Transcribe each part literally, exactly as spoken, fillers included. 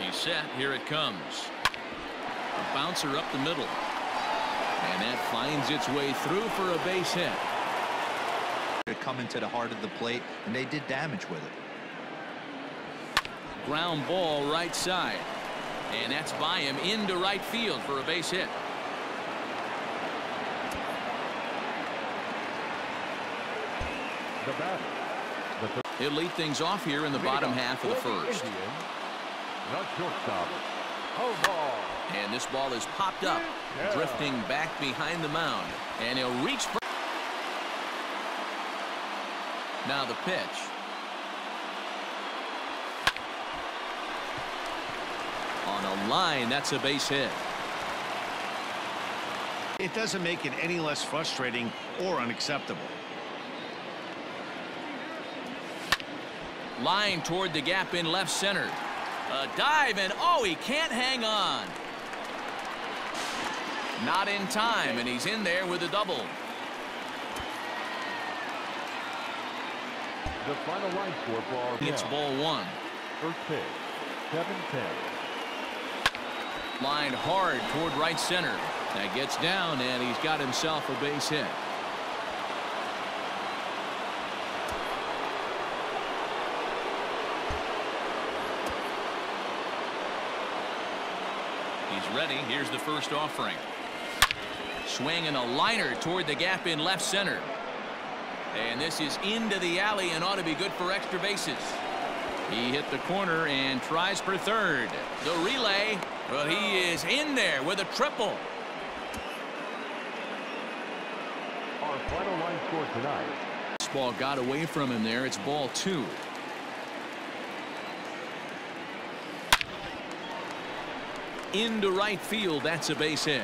He's set. Here it comes. A bouncer up the middle. And that finds its way through for a base hit. Coming to the heart of the plate, and they did damage with it. Ground ball right side. And that's by him into right field for a base hit. The batter. He'll lead things off here in the bottom half of the first. And this ball is popped up, yeah. drifting back behind the mound, and he'll reach for. Now the pitch. On a line, that's a base hit. It doesn't make it any less frustrating or unacceptable. Line toward the gap in left center. A dive, and oh, he can't hang on. Not in time, and he's in there with a double. The final line score ball. It's ball one. First pitch, seven ten. Line hard toward right center. That gets down, and he's got himself a base hit. Ready. Here's the first offering. Swing and a liner toward the gap in left center. And this is into the alley and ought to be good for extra bases. He hit the corner and tries for third. The relay. Well, he is in there with a triple. Our final line score tonight. This ball got away from him there. It's ball two. Into right field. That's a base hit.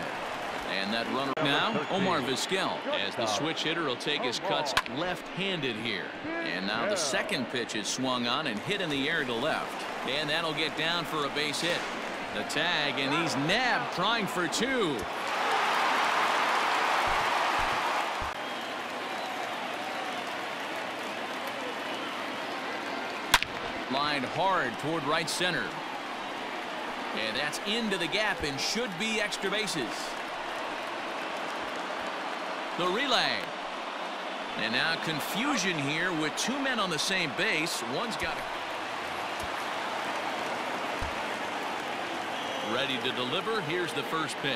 And that runner now, Omar Vizquel, as the switch hitter will take his cuts left-handed here. And now the second pitch is swung on and hit in the air to left. And that'll get down for a base hit. The tag, and he's nabbed trying for two. Lined hard toward right center. And that's into the gap and should be extra bases. The relay. And now confusion here with two men on the same base. One's got it. Ready to deliver. Here's the first pitch.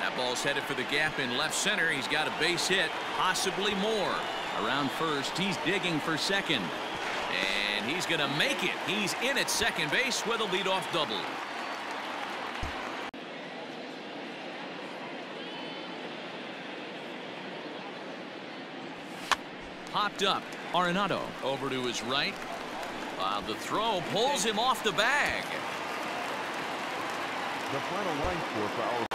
That ball's headed for the gap in left center. He's got a base hit, possibly more. Around first, he's digging for second. And he's going to make it. He's in at second base with a leadoff double. Popped up. Arenado over to his right. Uh, the throw pulls him off the bag. The final line score foul.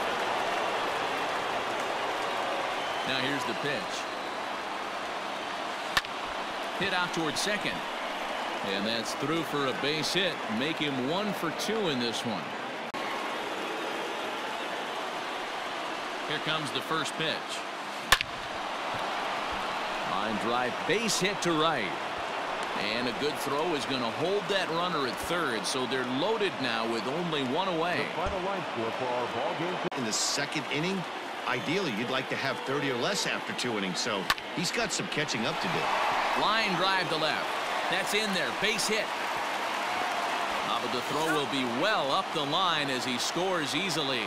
Now here's the pitch. Hit out toward second. And that's through for a base hit. Make him one for two in this one. Here comes the first pitch. Line drive, base hit to right. And a good throw is going to hold that runner at third. So they're loaded now with only one away. The final line score for our ball game. In the second inning, ideally you'd like to have thirty or less after two innings. So he's got some catching up to do. Line drive to left. That's in there. Base hit. Uh, but the throw will be well up the line as he scores easily.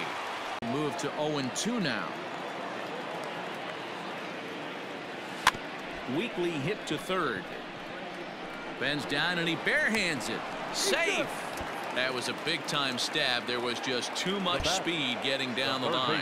Move to oh and two now. Weakly hit to third. Bends down and he barehands it. Safe. That was a big time stab. There was just too much speed getting down the line.